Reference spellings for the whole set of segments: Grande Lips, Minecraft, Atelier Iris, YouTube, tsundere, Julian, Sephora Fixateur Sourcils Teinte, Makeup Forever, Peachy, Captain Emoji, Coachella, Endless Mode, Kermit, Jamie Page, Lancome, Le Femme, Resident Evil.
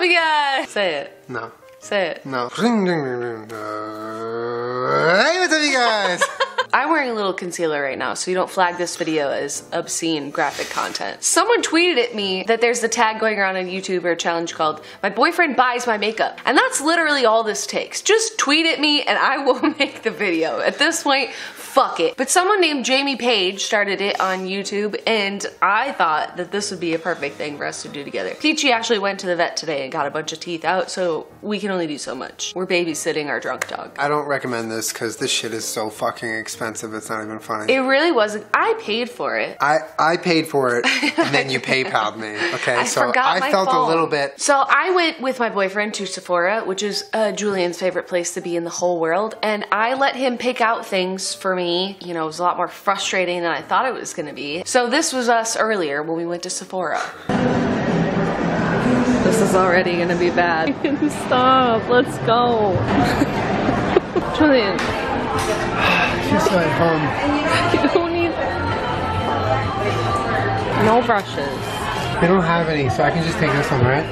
There we go! Say it. No. Say it. No. Hey, what's up, you guys? I'm wearing a little concealer right now, so you don't flag this video as obscene graphic content. Someone tweeted at me that there's the tag going around on YouTube or a challenge called, "My boyfriend buys my makeup." And that's literally all this takes. Just tweet at me and I will make the video. At this point, fuck it. But someone named Jamie Page started it on YouTube, and I thought that this would be a perfect thing for us to do together. Peachy actually went to the vet today and got a bunch of teeth out, so we can only do so much. We're babysitting our drunk dog. I don't recommend this because this shit is so fucking expensive, it's not even funny. It really wasn't. I paid for it. I paid for it, and then you PayPal'd me. Okay, I felt a little bit. So I went with my boyfriend to Sephora, which is Julian's favorite place to be in the whole world, and I let him pick out things for me. You know, it was a lot more frustrating than I thought it was gonna be. So this was us earlier when we went to Sephora. This is already gonna be bad. Stop, let's go. Julian. She's not home. You don't need no brushes. They don't have any, so I can just take this one, right?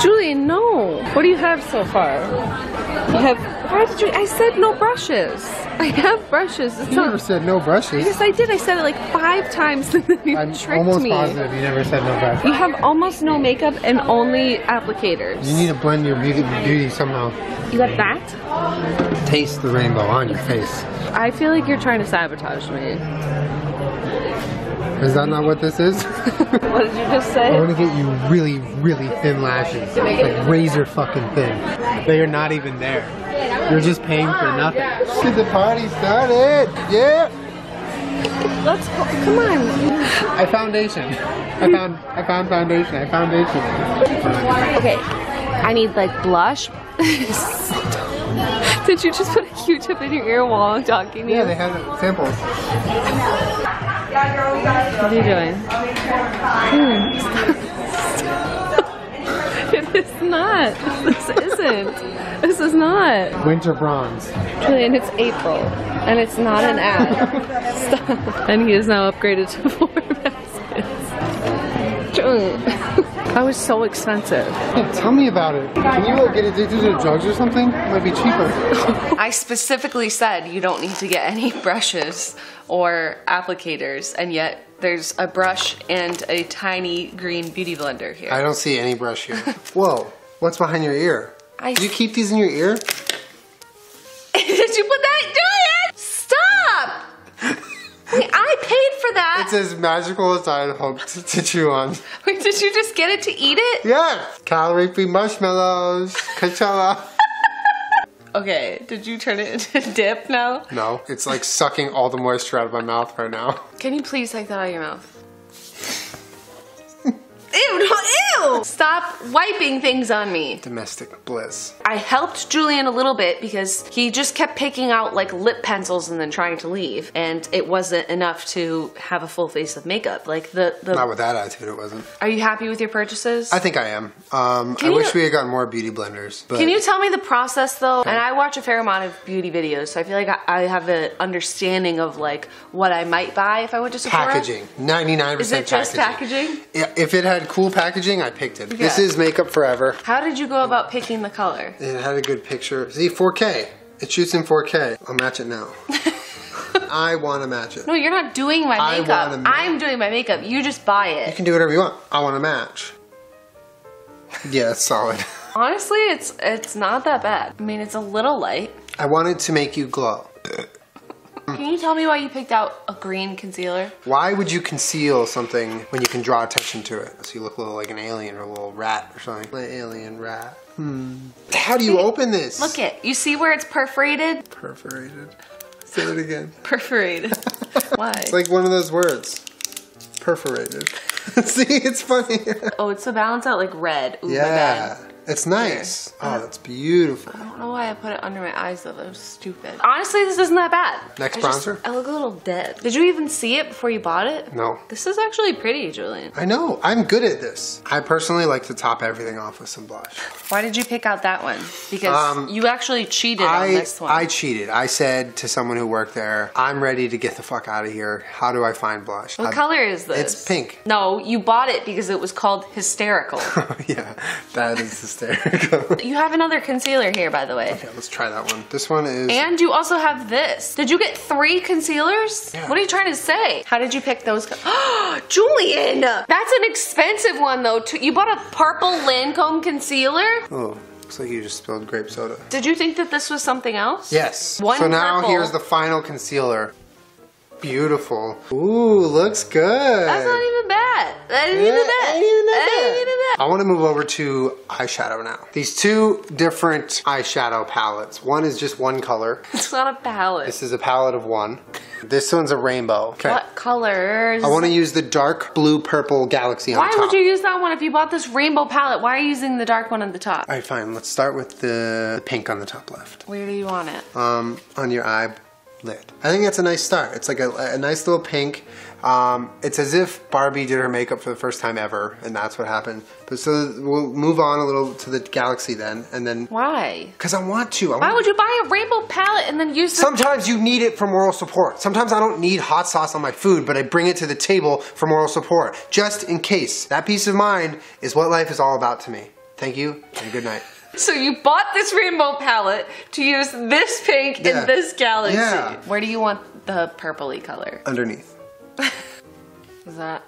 Julian, no. What do you have so far? You have. Why did you? I said no brushes. I have brushes. It's you never said no brushes. Yes, I did. I said it like 5 times, and then you tricked me. I'm almost positive you never said no brushes. You have almost no makeup and only applicators. You need to blend your beauty somehow. You got that? Taste the rainbow on your face. I feel like you're trying to sabotage me. Is that not what this is? What did you just say? I want to get you really, really thin lashes. Like razor fucking thin. They are not even there. You're just paying for nothing. See, the party started! Yeah! Let's go. Come on. I found foundation. I found foundation. Okay. I need like blush. Did you just put a Q-tip in your ear while I'm talking to you? Yeah, they had samples. What are you doing? It is not. This isn't. This is not. Winter bronze. Julian, it's April. And it's not an ad. Stop. And he is now upgraded to 4 baskets. Julian. That was so expensive. Yeah, tell me about it. Can you like, get addicted to drugs or something? It might be cheaper. I specifically said you don't need to get any brushes or applicators, and yet there's a brush and a tiny green beauty blender here. I don't see any brush here. Whoa, what's behind your ear? Do you keep these in your ear? Did you put that? Do it! Stop! I paid for that. It's as magical as I had hoped to chew on. Wait, did you just get it to eat it? Yeah. Calorie-free marshmallows. Coachella. Okay, did you turn it into dip now? No, it's like sucking all the moisture out of my mouth right now. Can you please take that out of your mouth? Ew! Stop wiping things on me. Domestic bliss. I helped Julian a little bit because he just kept picking out like lip pencils and then trying to leave, and it wasn't enough to have a full face of makeup. Like not with that attitude, it wasn't. Are you happy with your purchases? I think I am. I wish we had gotten more beauty blenders. But can you tell me the process though? Okay. And I watch a fair amount of beauty videos, so I feel like I have an understanding of like what I might buy if I went to Sephora. Packaging, 99%. Is it just packaging? Yeah, if it had cool packaging, I picked it. Yeah. This is Makeup Forever. How did you go about picking the color? It had a good picture. See, 4K. It shoots in 4K. I'll match it now. I want to match it. No, you're not doing my makeup. I'm doing my makeup. You just buy it. You can do whatever you want. I want to match. Yeah, it's solid. Honestly, it's not that bad. I mean, it's a little light. I wanted to make you glow. Can you tell me why you picked out a green concealer? Why would you conceal something when you can draw attention to it? So you look a little like an alien or a little rat or something. Like alien rat. How do you open this? Look it. You see where it's perforated? Perforated. Say it again. Perforated. Why? It's like one of those words. Perforated. See, it's funny. Oh, it's to balance out like red. Ooh, yeah. My bad. It's nice. Oh, that's beautiful. I don't know why I put it under my eyes though. That was stupid. Honestly, this isn't that bad. Next bronzer. I look a little dead. Did you even see it before you bought it? No. This is actually pretty, Julian. I know. I'm good at this. I personally like to top everything off with some blush. Why did you pick out that one? Because you actually cheated on this one. I cheated. I said to someone who worked there, I'm ready to get the fuck out of here. How do I find blush? What color is this? It's pink. No, you bought it because it was called hysterical. Yeah, that is hysterical. You have another concealer here, by the way. Okay, let's try that one. This one is... And you also have this. Did you get 3 concealers? Yeah. What are you trying to say? How did you pick those? Julian! That's an expensive one, though. You bought a purple Lancome concealer? Oh. Looks like you just spilled grape soda. Did you think that this was something else? Yes. One purple. So now here's the final concealer. Beautiful. Ooh, looks good. That's not even bad. That ain't even that bad. I want to move over to eyeshadow now. These 2 different eyeshadow palettes. One is just one color. It's not a palette. This is a palette of 1. This one's a rainbow. Okay. What colors? I want to use the dark blue purple galaxy on top. Why would you use that one if you bought this rainbow palette? Why are you using the dark one on the top? All right, fine. Let's start with the pink on the top left. Where do you want it? On your eye lid. I think that's a nice start. It's like a nice little pink. It's as if Barbie did her makeup for the first time ever, and that's what happened. But so we'll move on a little to the galaxy then, and then... Why? Because I want to. Why would you buy a rainbow palette and then use... Sometimes you need it for moral support. Sometimes I don't need hot sauce on my food, but I bring it to the table for moral support. Just in case. That peace of mind is what life is all about to me. Thank you, and good night. So you bought this rainbow palette to use this pink in this galaxy. Yeah. Where do you want the purpley color? Underneath. Is that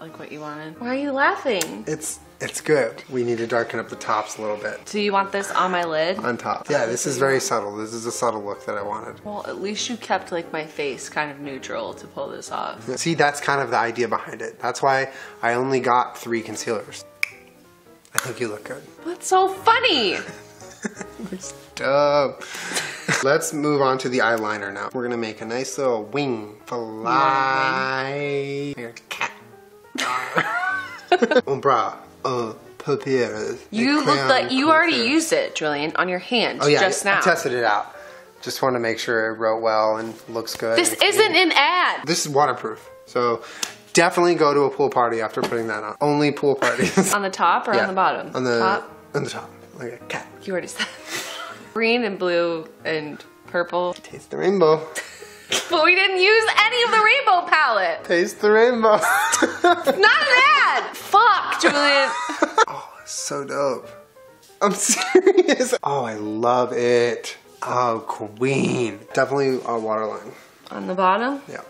like what you wanted? Why are you laughing? It's good. We need to darken up the tops a little bit. Do you want this on my lid? On top. Yeah, this is very subtle. This is a subtle look that I wanted. Well, at least you kept like my face kind of neutral to pull this off. See, that's kind of the idea behind it. That's why I only got 3 concealers. I think you look good. What's so funny? It's dope. Let's move on to the eyeliner now. We're gonna make a nice little wing fly. You're a cat. Ombra. Paupières. You look like you already used it, Julian, on your hand. Oh, yeah, just now. I tested it out. Just want to make sure it wrote well and looks good. This isn't an ad. This is waterproof. So. Definitely go to a pool party after putting that on. Only pool parties. On the top or on the bottom? On the top. On the top. Like a cat. You already said. Green and blue and purple. Taste the rainbow. But we didn't use any of the rainbow palette. Taste the rainbow. Not that. Fuck, Julian. Oh, it's so dope. I'm serious. Oh, I love it. Oh, queen. Definitely a waterline. On the bottom? Yeah.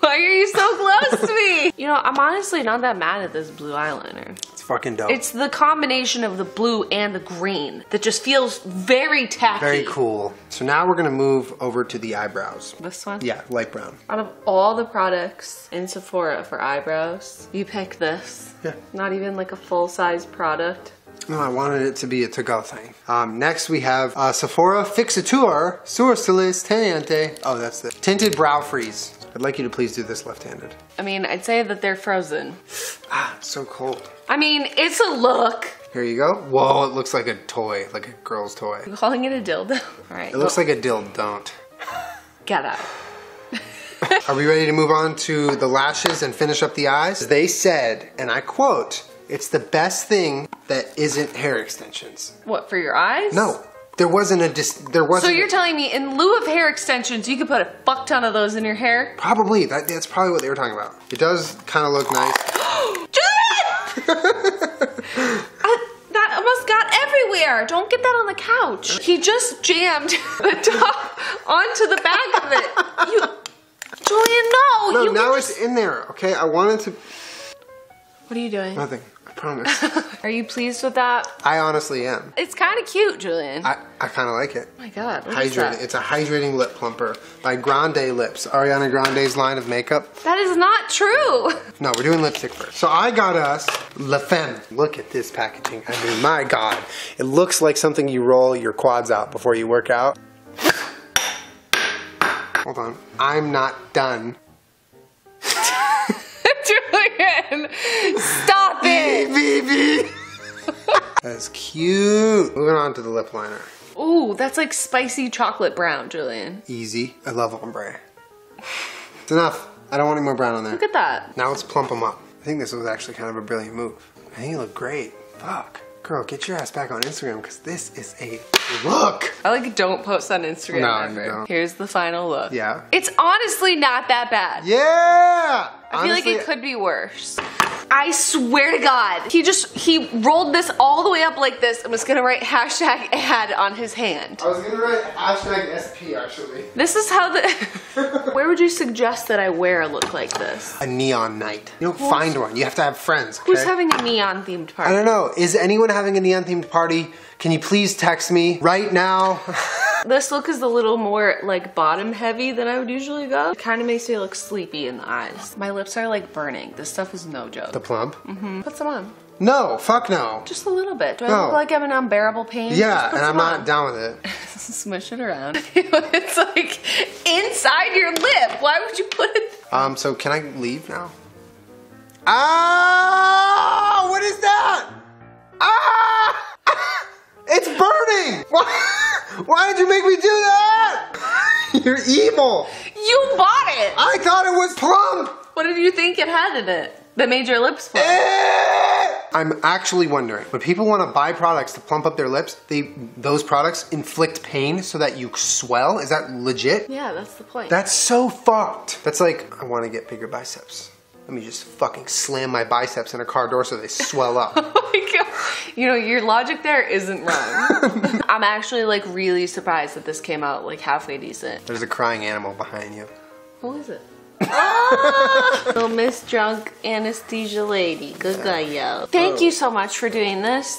Why are you so close to me? You know, I'm honestly not that mad at this blue eyeliner. It's fucking dope. It's the combination of the blue and the green that just feels very tacky. Very cool. So now we're gonna move over to the eyebrows. This one? Yeah, light brown. Out of all the products in Sephora for eyebrows, you pick this. Yeah. Not even like a full-size product. No, I wanted it to be a to-go thing. Next we have Sephora Fixateur Sourcils Teinte. Oh, that's the tinted brow freeze. I'd like you to please do this left-handed. I mean, I'd say that they're frozen. Ah, it's so cold. I mean, it's a look. Here you go. Whoa, it looks like a toy, like a girl's toy. You're calling it a dildo? All right. It looks like a dildo. Get out. Are we ready to move on to the lashes and finish up the eyes? They said, and I quote, "It's the best thing that isn't hair extensions." What, for your eyes? No. There wasn't a So you're telling me in lieu of hair extensions, you could put a fuck ton of those in your hair? Probably. That's probably what they were talking about. It does kind of look nice. Julian! That almost got everywhere. Don't get that on the couch. He just jammed the top onto the back of it. You, Julian, no. No, now it's in there, okay? I wanted to... What are you doing? Nothing. Promise. Are you pleased with that? I honestly am. It's kind of cute, Julian. I kind of like it. Oh my god, what is that? It's a hydrating lip plumper by Grande Lips, Ariana Grande's line of makeup. That is not true. No, we're doing lipstick first. So I got us Le Femme. Look at this packaging. I mean, my god. It looks like something you roll your quads out before you work out. Hold on. I'm not done. Julian, stop it! That's cute. Moving on to the lip liner. Ooh, that's like spicy chocolate brown, Julian. Easy. I love ombre. It's enough. I don't want any more brown on there. Look at that. Now let's plump them up. I think this was actually kind of a brilliant move. I think you look great. Fuck. Girl, get your ass back on Instagram because this is a look. I like don't post on Instagram ever. No. Here's the final look. Yeah. It's honestly not that bad. Yeah. I honestly feel like it could be worse. I swear to God, he rolled this all the way up like this and was gonna write hashtag ad on his hand. I was gonna write hashtag SP actually. This is how the, where would you suggest that I wear a look like this? A neon night. You don't find one, you have to have friends. Okay? Who's having a neon themed party? I don't know, is anyone having a neon themed party? Can you please text me right now? This look is a little more like bottom heavy than I would usually go. It kind of makes me look sleepy in the eyes. My lips are like burning. This stuff is no joke. The plump? Mm-hmm. Put some on. No, fuck no. Just a little bit. Do I look like I'm in unbearable pain? Yeah, and I'm not down with it. Smush it around. It's like inside your lip. Why would you put it? So can I leave now? Ah! What is that? Ah! It's burning! Why did you make me do that? You're evil. You bought it. I thought it was plump. What did you think it had in it that made your lips plump? I'm actually wondering, when people want to buy products to plump up their lips, those products inflict pain so that you swell? Is that legit? Yeah, that's the point. That's so fucked. That's like, I want to get bigger biceps. Let me just fucking slam my biceps in a car door so they swell up. Oh my God. You know, your logic there isn't wrong. I'm actually like really surprised that this came out like halfway decent. There's a crying animal behind you. Who is it? Ah! Little Miss Drunk Anesthesia Lady. Good guy, yo. Thank you so much for doing this.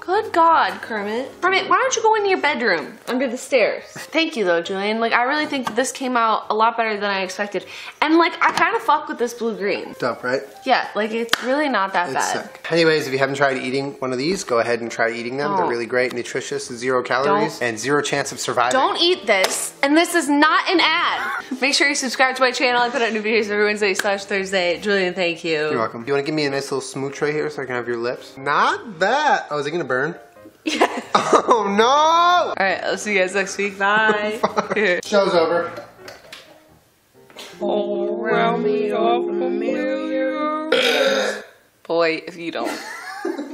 Good God, Kermit. Kermit, why don't you go into your bedroom under the stairs? Thank you though, Julian. Like, I really think that this came out a lot better than I expected. And like, I kind of fuck with this blue-green. Dump, right? Yeah, like it's really not that bad. Sick. Anyways, if you haven't tried eating one of these, go ahead and try eating them. Oh. They're really great, nutritious, 0 calories, and 0 chance of surviving. Don't eat this, and this is not an ad. Make sure you subscribe to my channel. I put out new videos every Wednesday/Thursday. Julian, thank you. You're welcome. Do you want to give me a nice little smooch right here so I can have your lips? Not that. Oh, is it gonna burn? Yes. Oh no! Alright, I'll see you guys next week. Bye. Show's over. All around me are familiar. Boy, if you don't.